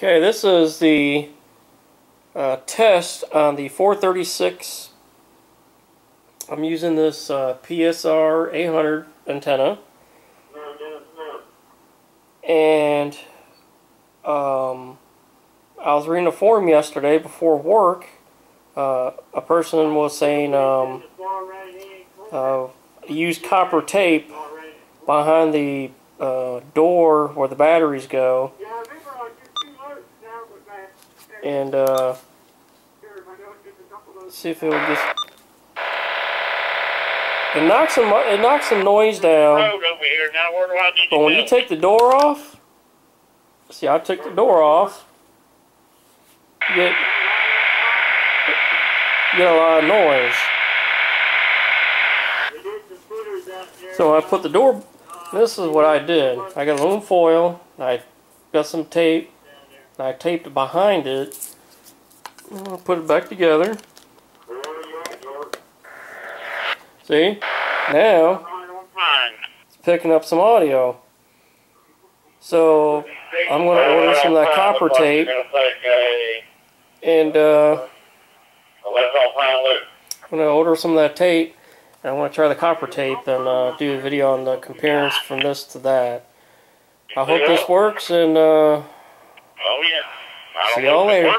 Okay, this is the test on the 436. I'm using this PSR 800 antenna, and I was reading a forum yesterday before work. A person was saying use copper tape behind the door where the batteries go. And see if it'll just. It knocks some noise down. But when you take the door off, see, I took the door off. You get a lot of noise. So I put the door. This is what I did. I got aluminum foil. And I got some tape. I taped it behind it. I'm going to put it back together. See? Now, it's picking up some audio. So, I'm going to order some of that copper tape. And, I'm going to order some of that tape. And I want to try the copper tape and do a video on the comparisons from this to that. I hope this works, and, see y'all later.